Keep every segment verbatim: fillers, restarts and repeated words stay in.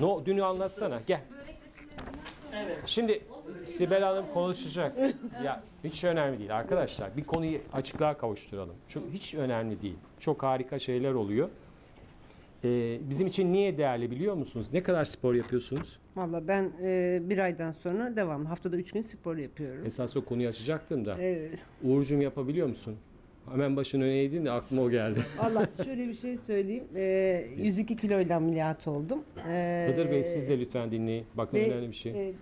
No, dünü anlatsana. Gel. Evet. Şimdi Sibel Hanım konuşacak. Ya hiç önemli değil arkadaşlar. Bir konuyu açıklığa kavuşturalım. Çünkü hiç önemli değil. Çok harika şeyler oluyor. Ee, bizim için niye değerli biliyor musunuz? Ne kadar spor yapıyorsunuz? Vallahi ben e, bir aydan sonra devam. Haftada üç gün spor yapıyorum. Esas o konuyu açacaktım da. Evet. Uğurcuğum, yapabiliyor musun? Hemen başını öne eğdin de aklıma o geldi. Valla şöyle bir şey söyleyeyim. E, yüz iki kiloyla ameliyat oldum. E, Kadir Bey, siz de lütfen dinleyin. Bakın ve, önemli bir şey. E,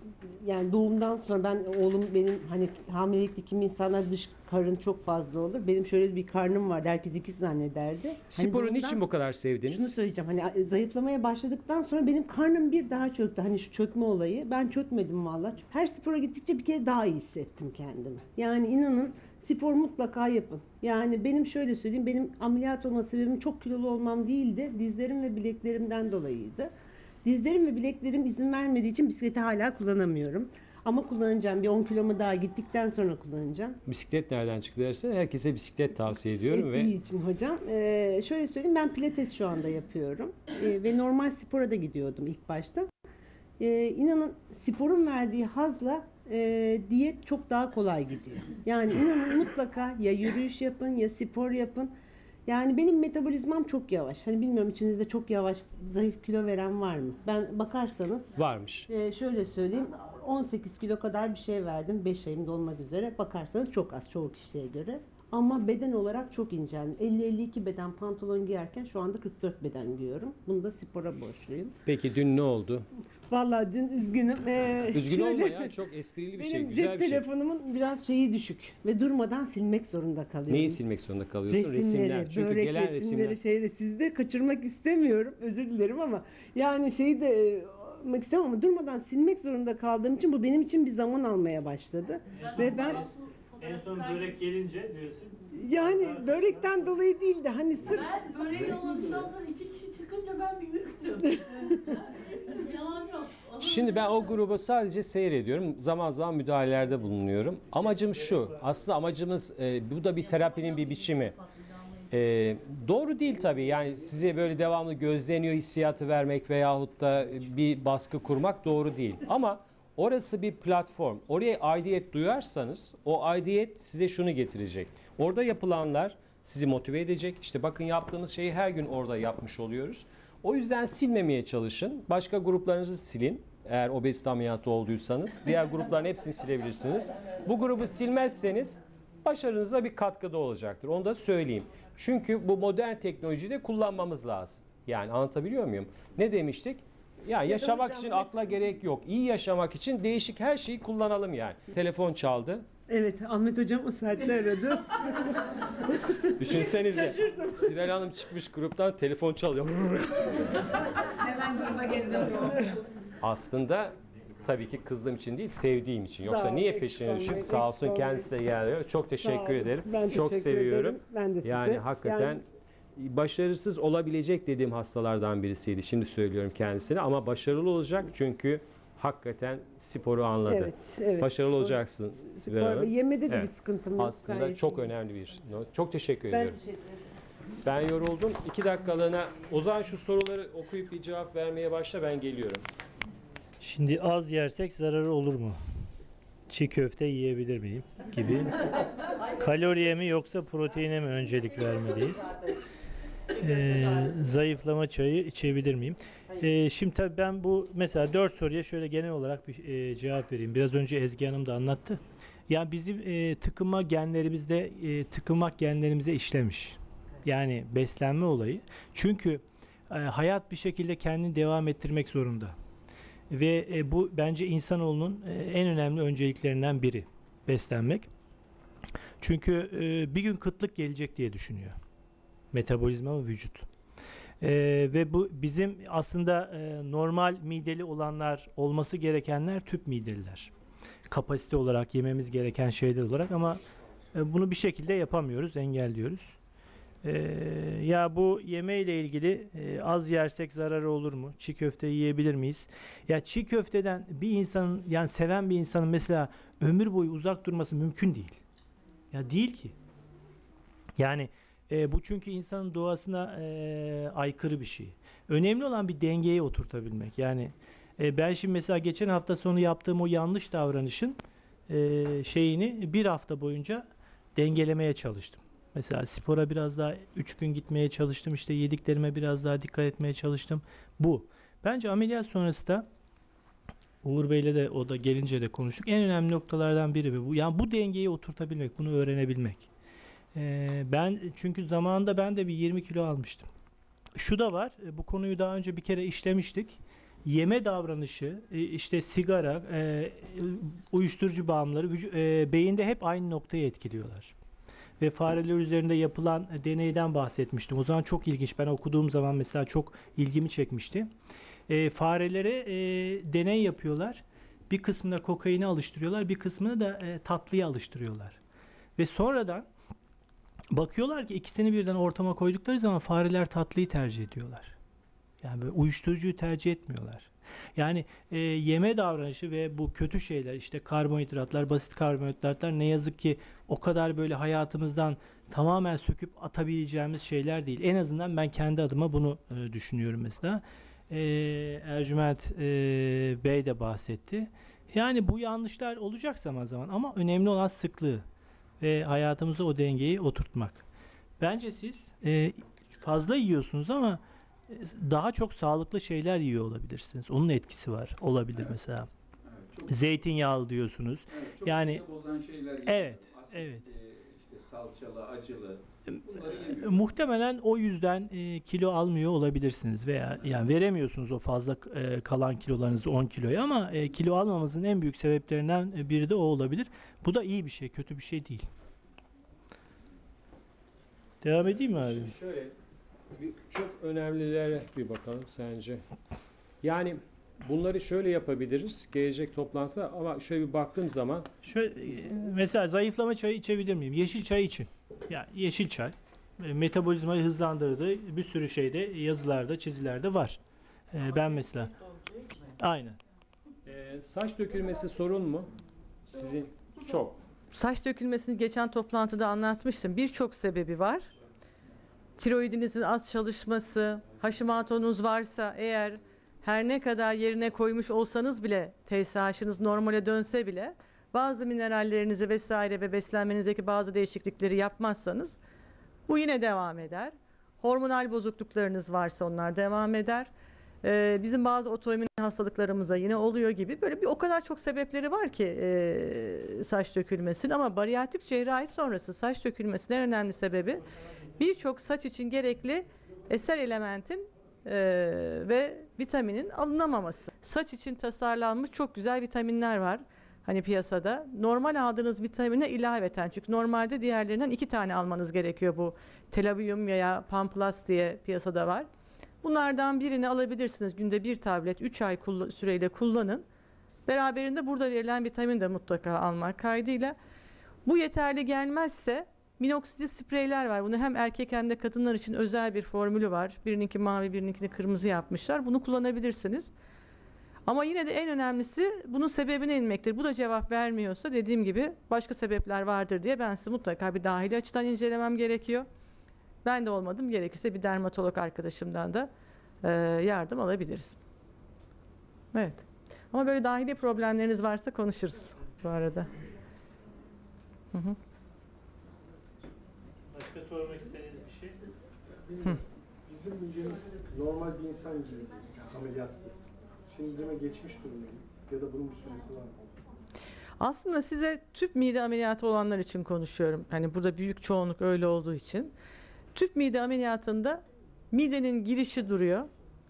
yani doğumdan sonra ben oğlum benim hani hamilelikte kimi insanlar dış karın çok fazla olur. Benim şöyle bir karnım vardı. Herkes ikiz zannederdi. Hani sporu niçin bu kadar sevdiniz? Şunu söyleyeceğim. Hani zayıflamaya başladıktan sonra benim karnım bir daha çöktü. Hani şu çökme olayı. Ben çökmedim valla. Her spora gittikçe bir kere daha iyi hissettim kendimi. Yani inanın spor mutlaka yapın. Yani benim şöyle söyleyeyim, benim ameliyat olma sebebim çok kilolu olmam değildi. Dizlerim ve bileklerimden dolayıydı. Dizlerim ve bileklerim izin vermediği için bisikleti hala kullanamıyorum. Ama kullanacağım. Bir on kilomu daha gittikten sonra kullanacağım. Bisiklet nereden çıktı dersen herkese bisiklet tavsiye ediyorum. Ettiği ve... için hocam. Ee, şöyle söyleyeyim, ben pilates şu anda yapıyorum. Ee, ve normal spora da gidiyordum ilk başta. Ee, inanın sporun verdiği hazla e, diyet çok daha kolay gidiyor. Yani inanın mutlaka ya yürüyüş yapın ya spor yapın. Yani benim metabolizmam çok yavaş. Hani bilmiyorum, içinizde çok yavaş zayıf kilo veren var mı? Ben bakarsanız varmış. E, şöyle söyleyeyim, on sekiz kilo kadar bir şey verdim. beş ayım dolmak üzere. Bakarsanız çok az çoğu kişiye göre. Ama beden olarak çok inceldim. elli elli iki beden pantolon giyerken şu anda kırk dört beden giyiyorum. Bunu da spora borçluyum. Peki dün ne oldu? Vallahi dün üzgünüm. Ee, Üzgün şöyle, olma ya, çok esprili bir şey, güzel bir şey. Benim cep telefonumun biraz şeyi düşük ve durmadan silmek zorunda kalıyorum. Neyi silmek zorunda kalıyorsun? Resimleri, resimler. Çünkü börek gelen resimleri, resimler. Şeyleri sizde kaçırmak istemiyorum. Özür dilerim ama yani şeyi de... istemem ama durmadan silmek zorunda kaldığım için bu benim için bir zaman almaya başladı. Güzel. Ve ben... En son börek gelince diyorsun. Yani börekten dolayı değil de hani sırf... Ben böreği yolladıktan sonra iki kişi çıkınca ben bir ürktüm. Yalan yok. Şimdi ben o gruba sadece seyrediyorum. Zaman zaman müdahalelerde bulunuyorum. Amacım şu. Aslında amacımız e, bu da bir terapinin bir biçimi. E, doğru değil tabii. Yani size böyle devamlı gözleniyor hissiyatı vermek veyahut da bir baskı kurmak doğru değil. Ama... Orası bir platform. Oraya aidiyet duyarsanız o aidiyet size şunu getirecek. Orada yapılanlar sizi motive edecek. İşte bakın yaptığımız şeyi her gün orada yapmış oluyoruz. O yüzden silmemeye çalışın. Başka gruplarınızı silin. Eğer obezite ameliyatı olduysanız. Diğer grupların hepsini silebilirsiniz. Bu grubu silmezseniz başarınıza bir katkıda olacaktır. Onu da söyleyeyim. Çünkü bu modern teknolojiyi de kullanmamız lazım. Yani anlatabiliyor muyum? Ne demiştik? Ya yaşamak için akla gerek yok. İyi yaşamak için değişik her şeyi kullanalım yani. Telefon çaldı. Evet, Ahmet hocam o saatte aradı. Düşünsenize. Şaşırdım. Sibel Hanım çıkmış gruptan, telefon çalıyor. Hemen gruba geri dönüyorum. Aslında tabii ki kızdığım için değil, sevdiğim için. Yoksa niye peşine düşüp sağ olsun kendisi de geliyor. Çok teşekkür ederim. Ben çok teşekkür seviyorum. Ederim. Ben de size. Yani hakikaten yani... Başarısız olabilecek dediğim hastalardan birisiydi. Şimdi söylüyorum kendisine ama başarılı olacak çünkü hakikaten sporu anladı. Evet, evet. Başarılı spor, olacaksın. Spor yemede de evet. Bir sıkıntım yok. Aslında sayesinde. Çok önemli bir. Çok teşekkür ben ediyorum. Teşekkür ben yoruldum. İki dakikalığına Ozan şu soruları okuyup bir cevap vermeye başla, ben geliyorum. Şimdi az yersek zararı olur mu? Çiğ köfte yiyebilir miyim? Gibi. Kaloriye mi yoksa proteine mi öncelik vermeliyiz? Ee, zayıflama çayı içebilir miyim? Ee, şimdi tabii ben bu mesela dört soruya şöyle genel olarak bir e, cevap vereyim. Biraz önce Ezgi Hanım da anlattı. Yani bizim e, tıkınma genlerimizde e, tıkınmak genlerimize işlemiş. Yani beslenme olayı. Çünkü e, hayat bir şekilde kendini devam ettirmek zorunda. Ve e, bu bence insanoğlunun e, en önemli önceliklerinden biri. Beslenmek. Çünkü e, bir gün kıtlık gelecek diye düşünüyor. Metabolizma ve vücut. Ee, ve bu bizim aslında e, normal mideli olanlar, olması gerekenler tüp mideliler. Kapasite olarak yememiz gereken şeyler olarak ama e, bunu bir şekilde yapamıyoruz, engelliyoruz. E, ya bu yemeyle ilgili e, az yersek zararı olur mu? Çiğ köfte yiyebilir miyiz? Ya çiğ köfteden bir insanın, yani seven bir insanın mesela ömür boyu uzak durması mümkün değil. Ya değil ki. Yani E, bu çünkü insanın doğasına e, aykırı bir şey. Önemli olan bir dengeye oturtabilmek. Yani e, ben şimdi mesela geçen hafta sonu yaptığım o yanlış davranışın e, şeyini bir hafta boyunca dengelemeye çalıştım. Mesela spora biraz daha üç gün gitmeye çalıştım. İşte yediklerime biraz daha dikkat etmeye çalıştım. Bu. Bence ameliyat sonrası da Uğur Bey'le de o da gelince de konuştuk. En önemli noktalardan biri bu. Yani bu dengeyi oturtabilmek, bunu öğrenebilmek. Ee, ben çünkü zamanında ben de bir yirmi kilo almıştım. Şu da var. Bu konuyu daha önce bir kere işlemiştik. Yeme davranışı, işte sigara, uyuşturucu bağımları beyinde hep aynı noktayı etkiliyorlar. Ve fareler üzerinde yapılan deneyden bahsetmiştim. O zaman çok ilginç. Ben okuduğum zaman mesela çok ilgimi çekmişti. E, farelere e, deney yapıyorlar. Bir kısmına kokaine alıştırıyorlar. Bir kısmını da e, tatlıya alıştırıyorlar. Ve sonradan bakıyorlar ki ikisini birden ortama koydukları zaman fareler tatlıyı tercih ediyorlar. Yani böyle uyuşturucuyu tercih etmiyorlar. Yani e, yeme davranışı ve bu kötü şeyler, işte karbonhidratlar, basit karbonhidratlar ne yazık ki o kadar böyle hayatımızdan tamamen söküp atabileceğimiz şeyler değil. En azından ben kendi adıma bunu e, düşünüyorum mesela. E, Ercüment e, Bey de bahsetti. Yani bu yanlışlar olacak zaman zaman ama önemli olan sıklığı ve hayatımıza o dengeyi oturtmak. Bence siz e, fazla yiyorsunuz ama daha çok sağlıklı şeyler yiyor olabilirsiniz. Onun etkisi var. Olabilir evet. Mesela. Evet, zeytinyağlı diyorsunuz. Evet, çok yani bozan şeyler yiyor. Evet. Asit, evet. İşte salçalı, acılı. Bunları muhtemelen o yüzden e, kilo almıyor olabilirsiniz veya evet. Yani veremiyorsunuz o fazla e, kalan kilolarınızı on kiloya ama e, kilo almamızın en büyük sebeplerinden biri de o olabilir. Bu da iyi bir şey, kötü bir şey değil. Devam edeyim mi abi? Şimdi şöyle çok önemlilere bir bakalım sence. Yani bunları şöyle yapabiliriz gelecek toplantıda ama şöyle bir baktığım zaman şöyle, mesela zayıflama çayı içebilir miyim? Yeşil çay için. Yani yeşil çay metabolizmayı hızlandırdığı bir sürü şeyde yazılarda, çizilerde var. Ee, ben mesela aynen. Ee, saç dökülmesi sorun mu? Sizin çok. Saç dökülmesini geçen toplantıda anlatmıştım. Birçok sebebi var. Tiroidinizin az çalışması, Hashimoto'nuz varsa eğer her ne kadar yerine koymuş olsanız bile T S H'ınız normale dönse bile bazı minerallerinizi vesaire ve beslenmenizdeki bazı değişiklikleri yapmazsanız bu yine devam eder. Hormonal bozukluklarınız varsa onlar devam eder. Ee, bizim bazı otoimmün hastalıklarımıza yine oluyor gibi böyle bir o kadar çok sebepleri var ki e, saç dökülmesinin ama bariyatik cerrahi sonrası saç dökülmesinin en önemli sebebi birçok saç için gerekli eser elementin e, ve vitaminin alınamaması. Saç için tasarlanmış çok güzel vitaminler var hani piyasada. Normal aldığınız vitamine ilaveten çünkü normalde diğerlerinden iki tane almanız gerekiyor bu Telavium veya Pamplas diye piyasada var. Bunlardan birini alabilirsiniz. Günde bir tablet üç ay süreyle kullanın. Beraberinde burada verilen vitamin de mutlaka almak kaydıyla. Bu yeterli gelmezse minoksitil spreyler var. Bunu hem erkek hem de kadınlar için özel bir formülü var. Birininki mavi, birininkini kırmızı yapmışlar. Bunu kullanabilirsiniz. Ama yine de en önemlisi bunun sebebine inmektir. Bu da cevap vermiyorsa dediğim gibi başka sebepler vardır diye ben sizi mutlaka bir dahili açıdan incelemem gerekiyor. Ben de olmadım. Gerekirse bir dermatolog arkadaşımdan da e, yardım alabiliriz. Evet. Ama böyle dahili problemleriniz varsa konuşuruz bu arada. Hı hı. Başka sormak istediğiniz bir şey? Hı. Bizim vücudumuz normal bir insan gibi ameliyatsız. Sindirime geçmiş durumda ya da bunun bir süresi var mı? Aslında size tüp mide ameliyatı olanlar için konuşuyorum. Hani burada büyük çoğunluk öyle olduğu için. Tüp mide ameliyatında midenin girişi duruyor,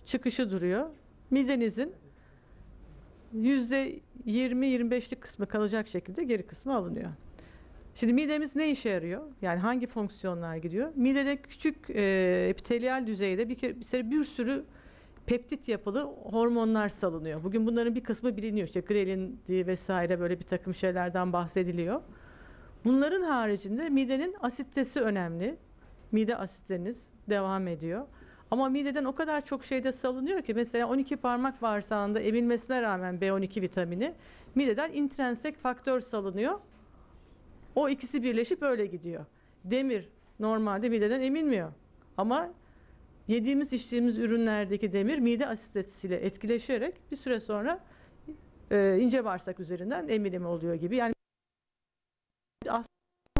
çıkışı duruyor. Midenizin yüzde yirmi yirmi beşlik kısmı kalacak şekilde geri kısmı alınıyor. Şimdi midemiz ne işe yarıyor? Yani hangi fonksiyonlar gidiyor? Midede küçük e, epiteliyal düzeyde bir kere, bir kere bir sürü peptit yapılı hormonlar salınıyor. Bugün bunların bir kısmı biliniyor. İşte grelin diye vesaire böyle bir takım şeylerden bahsediliyor. Bunların haricinde midenin asitesi önemli. Mide asitleriniz devam ediyor. Ama mideden o kadar çok şeyde salınıyor ki mesela on iki parmak bağırsağında emilmesine rağmen B on iki vitamini mideden intrinsik faktör salınıyor. O ikisi birleşip böyle gidiyor. Demir normalde mideden emilmiyor. Ama yediğimiz içtiğimiz ürünlerdeki demir mide asiditesiyle etkileşerek bir süre sonra e, ince bağırsak üzerinden emilim oluyor gibi. Yani aslında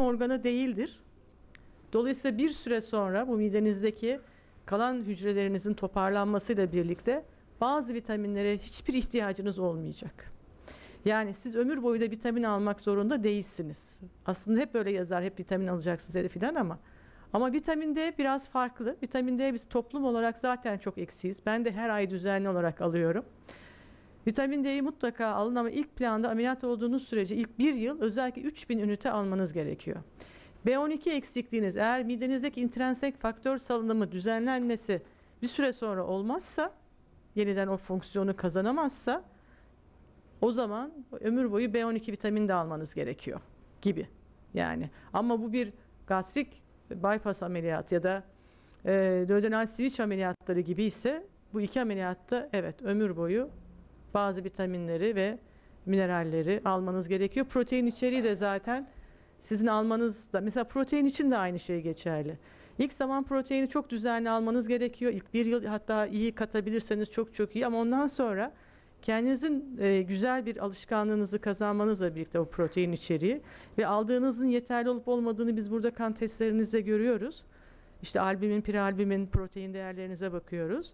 organı değildir. Dolayısıyla bir süre sonra bu midenizdeki kalan hücrelerinizin toparlanmasıyla birlikte bazı vitaminlere hiçbir ihtiyacınız olmayacak. Yani siz ömür boyu da vitamin almak zorunda değilsiniz. Aslında hep böyle yazar, hep vitamin alacaksınız filan ama ama vitamin D biraz farklı. Vitamin D biz toplum olarak zaten çok eksiyiz. Ben de her ay düzenli olarak alıyorum. Vitamin D'yi mutlaka alın ama ilk planda ameliyat olduğunuz sürece ilk bir yıl özellikle üç bin ünite almanız gerekiyor. B on iki eksikliğiniz eğer midenizdeki intrinsik faktör salınımı düzenlenmesi bir süre sonra olmazsa, yeniden o fonksiyonu kazanamazsa o zaman ömür boyu B on iki vitamini de almanız gerekiyor gibi. Yani ama bu bir gastrik bypass ameliyatı ya da e, dödenal switch ameliyatları gibi ise bu iki ameliyatta evet ömür boyu bazı vitaminleri ve mineralleri almanız gerekiyor. Protein içeriği de zaten sizin almanız da, mesela protein için de aynı şey geçerli. İlk zaman proteini çok düzenli almanız gerekiyor. İlk bir yıl hatta iyi katabilirseniz çok çok iyi ama ondan sonra kendinizin e, güzel bir alışkanlığınızı kazanmanızla birlikte o protein içeriği ve aldığınızın yeterli olup olmadığını biz burada kan testlerinizde görüyoruz. İşte albümin, prealbümin protein değerlerinize bakıyoruz.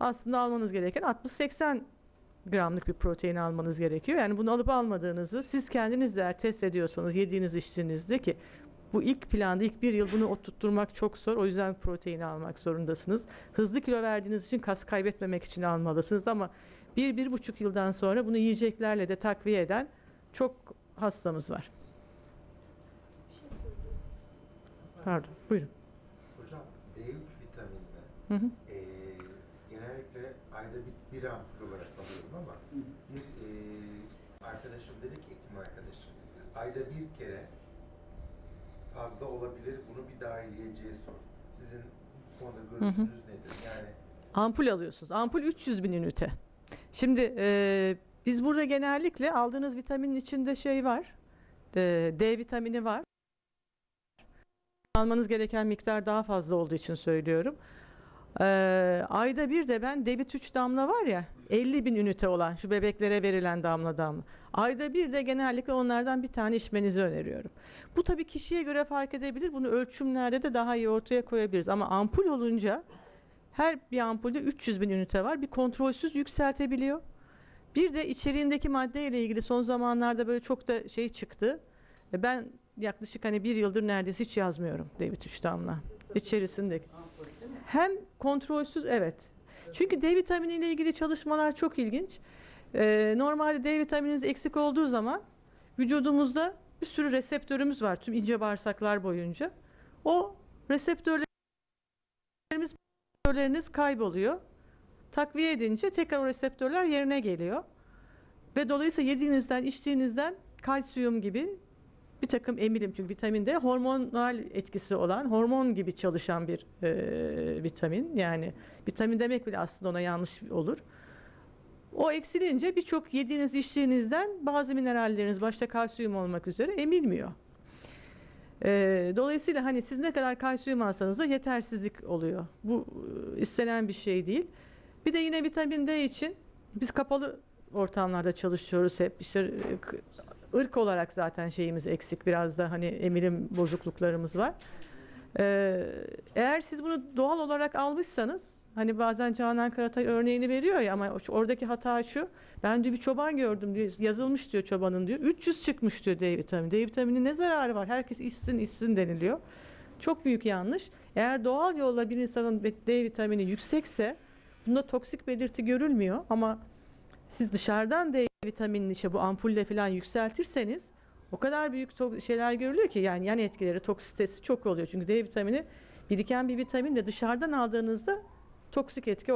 Aslında almanız gereken altmış seksen gramlık bir protein almanız gerekiyor. Yani bunu alıp almadığınızı siz kendiniz de eğer test ediyorsanız yediğiniz içtiğinizde, ki bu ilk planda ilk bir yıl bunu oturtturmak çok zor. O yüzden protein almak zorundasınız. Hızlı kilo verdiğiniz için kas kaybetmemek için almalısınız ama bir, bir buçuk yıldan sonra bunu yiyeceklerle de takviye eden çok hastamız var. Pardon, buyurun. Hocam D üç vitaminine hı hı. E, genellikle ayda bir, bir ampul olarak alıyorum ama bir e, arkadaşım dedi ki, hekim arkadaşım dedi, ayda bir kere fazla olabilir, bunu bir dahiliyeciye sor. Sizin bu konuda görüşünüz hı hı. nedir? Yani ampul alıyorsunuz. Ampul üç yüz bin ünite. Şimdi e, biz burada genellikle aldığınız vitaminin içinde şey var, e, D vitamini var. Almanız gereken miktar daha fazla olduğu için söylüyorum. E, ayda bir de ben D üç damla var ya, elli bin ünite olan şu bebeklere verilen damla damla. Ayda bir de genellikle onlardan bir tane içmenizi öneriyorum. Bu tabii kişiye göre fark edebilir, bunu ölçümlerde de daha iyi ortaya koyabiliriz ama ampul olunca her bir ampulde üç yüz bin ünite var. Bir kontrolsüz yükseltebiliyor. Bir de içeriğindeki maddeyle ilgili son zamanlarda böyle çok da şey çıktı. Ben yaklaşık hani bir yıldır neredeyse hiç yazmıyorum D üç damla. İçerisindeki. Hem kontrolsüz evet. Çünkü D vitamini ile ilgili çalışmalar çok ilginç. Ee, normalde D vitamininiz eksik olduğu zaman vücudumuzda bir sürü reseptörümüz var tüm ince bağırsaklar boyunca. O reseptörlerimiz reseptörleriniz kayboluyor. Takviye edince tekrar o reseptörler yerine geliyor. Ve dolayısıyla yediğinizden, içtiğinizden kalsiyum gibi bir takım emilim, çünkü vitamin D hormonal etkisi olan, hormon gibi çalışan bir e, vitamin. Yani vitamin demek bile aslında ona yanlış olur. O eksilince birçok yediğiniz, içtiğinizden bazı mineralleriniz, başta kalsiyum olmak üzere emilmiyor. Ee, dolayısıyla hani siz ne kadar kalsiyum alsanız da yetersizlik oluyor. Bu istenen bir şey değil. Bir de yine vitamin D için biz kapalı ortamlarda çalışıyoruz hep. İşte ırk olarak zaten şeyimiz eksik. Biraz da hani emilim bozukluklarımız var. Ee, eğer siz bunu doğal olarak almışsanız, hani bazen Canan Karatay örneğini veriyor ya ama oradaki hata şu. Ben diyor bir çoban gördüm diyor, yazılmış diyor çobanın diyor. üç yüz çıkmış diyor D vitamini. D vitamini ne zararı var? Herkes içsin içsin deniliyor. Çok büyük yanlış. Eğer doğal yolla bir insanın D vitamini yüksekse bunda toksik belirti görülmüyor ama siz dışarıdan D vitaminini işte bu ampulle falan yükseltirseniz o kadar büyük şeyler görülüyor ki yani yan etkileri, toksitesi çok oluyor. Çünkü D vitamini biriken bir vitamin de dışarıdan aldığınızda toksik etki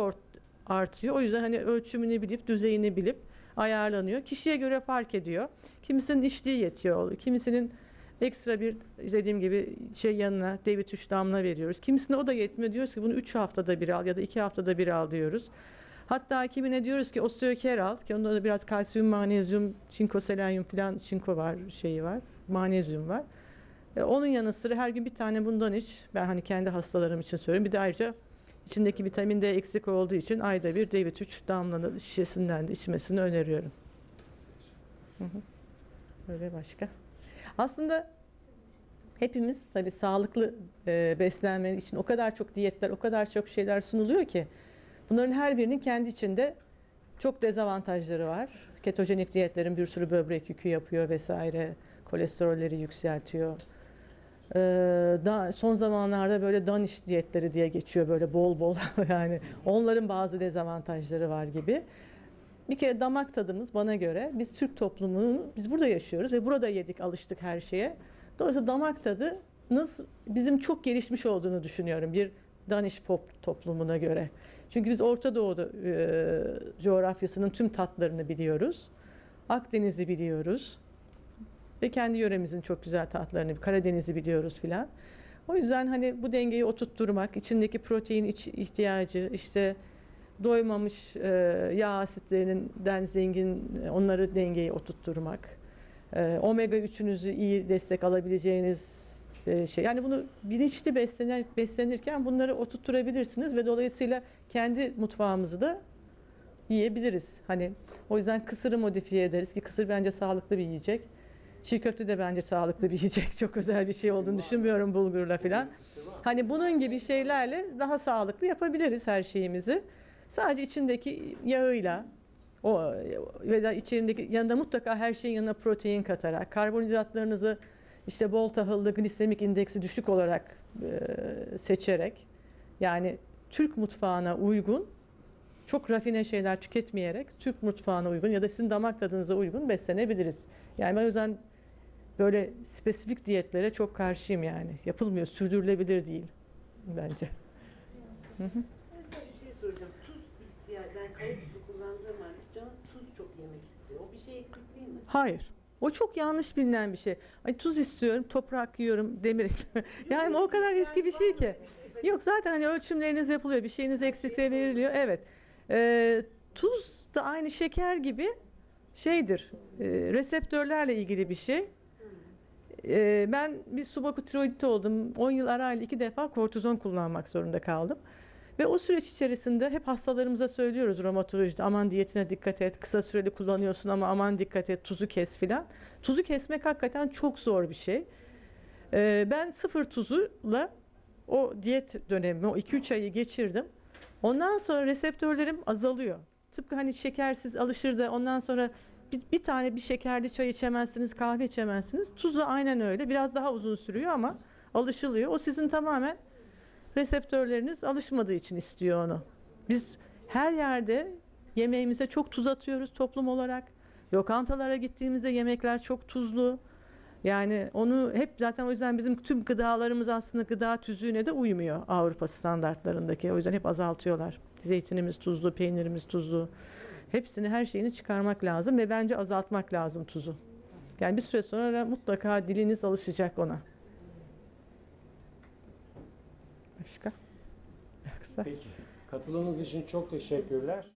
artıyor. O yüzden hani ölçümünü bilip, düzeyini bilip ayarlanıyor. Kişiye göre fark ediyor. Kimisinin içtiği yetiyor. Kimisinin ekstra bir dediğim gibi şey yanına D üç damla veriyoruz. Kimisine o da yetmiyor. Diyoruz ki bunu üç haftada bir al ya da iki haftada bir al diyoruz. Hatta kimine diyoruz ki osteoker al. Ki onda da biraz kalsiyum, magnezyum, çinko, selenyum falan çinko var, şeyi var. Magnezyum var. Onun yanı sıra her gün bir tane bundan iç. Ben hani kendi hastalarım için söylüyorum. Bir de ayrıca İçindeki vitamin D eksik olduğu için ayda bir D üç damlanı şişesinden de içmesini öneriyorum. Hı hı. Böyle başka. Aslında hepimiz tabii sağlıklı e, beslenmenin için o kadar çok diyetler, o kadar çok şeyler sunuluyor ki bunların her birinin kendi içinde çok dezavantajları var. Ketojenik diyetlerin bir sürü böbrek yükü yapıyor vesaire, kolesterolleri yükseltiyor. Ee, da, son zamanlarda böyle daniş diyetleri diye geçiyor böyle bol bol yani onların bazı dezavantajları var gibi. Bir kere damak tadımız bana göre, biz Türk toplumunu, biz burada yaşıyoruz ve burada yedik, alıştık her şeye. Dolayısıyla damak tadınız bizim çok gelişmiş olduğunu düşünüyorum bir daniş pop toplumuna göre. Çünkü biz Orta Doğu'da e, coğrafyasının tüm tatlarını biliyoruz. Akdeniz'i biliyoruz. Ve kendi yöremizin çok güzel tatlarını, Karadeniz'i biliyoruz filan. O yüzden hani bu dengeyi oturtturmak, içindeki protein ihtiyacı, işte doymamış e, yağ asitlerinden zengin onları dengeyi oturtturmak, e, omega üçünüzü iyi destek alabileceğiniz e, şey. Yani bunu bilinçli beslenir, beslenirken bunları oturtturabilirsiniz ve dolayısıyla kendi mutfağımızı da yiyebiliriz. Hani o yüzden kısırı modifiye ederiz ki kısır bence sağlıklı bir yiyecek. Çiğ köfte de bence sağlıklı bir yiyecek. Çok özel bir şey olduğunu düşünmüyorum bulgurla falan. Hani bunun gibi şeylerle daha sağlıklı yapabiliriz her şeyimizi. Sadece içindeki yağıyla o ve da içindeki yanında mutlaka her şeyin yanına protein katarak, karbonhidratlarınızı işte bol tahıllı, glisemik indeksi düşük olarak e, seçerek, yani Türk mutfağına uygun, çok rafine şeyler tüketmeyerek Türk mutfağına uygun ya da sizin damak tadınıza uygun beslenebiliriz. Yani ben o yüzden böyle spesifik diyetlere çok karşıyım yani. Yapılmıyor, sürdürülebilir değil bence. Hı hı. Mesela bir şey soracağım. Tuz ihtiyacı, ben kaya tuzu kullandığım halde canım tuz çok yemek istiyor. O bir şey eksik değil mi? Hayır. O çok yanlış bilinen bir şey. Ay, tuz istiyorum, toprak yiyorum, demir istiyorum. Yani o kadar eski bir şey ki. Yok zaten hani ölçümleriniz yapılıyor, bir şeyiniz eksikliğe veriliyor. Evet. E, tuz da aynı şeker gibi şeydir, e, reseptörlerle ilgili bir şey. E, ben bir subakut tiroidit oldum, on yıl arayla iki defa kortizon kullanmak zorunda kaldım. Ve o süreç içerisinde hep hastalarımıza söylüyoruz romatolojide, aman diyetine dikkat et, kısa süreli kullanıyorsun ama aman dikkat et, tuzu kes filan. Tuzu kesmek hakikaten çok zor bir şey. E, ben sıfır tuzuyla o diyet dönemi, o iki üç ayı geçirdim. Ondan sonra reseptörlerim azalıyor. Tıpkı hani şekersiz alışır da ondan sonra bir, bir tane bir şekerli çay içemezsiniz, kahve içemezsiniz. Tuzla aynen öyle. Biraz daha uzun sürüyor ama alışılıyor. O sizin tamamen reseptörleriniz alışmadığı için istiyor onu. Biz her yerde yemeğimize çok tuz atıyoruz toplum olarak. Lokantalara gittiğimizde yemekler çok tuzlu. Yani onu hep zaten o yüzden bizim tüm gıdalarımız aslında gıda tüzüğüne de uymuyor Avrupa standartlarındaki. O yüzden hep azaltıyorlar. Zeytinimiz tuzlu, peynirimiz tuzlu. Hepsini, her şeyini çıkarmak lazım ve bence azaltmak lazım tuzu. Yani bir süre sonra mutlaka diliniz alışacak ona. Başka? Yoksa? Peki. Katıldığınız için çok teşekkürler.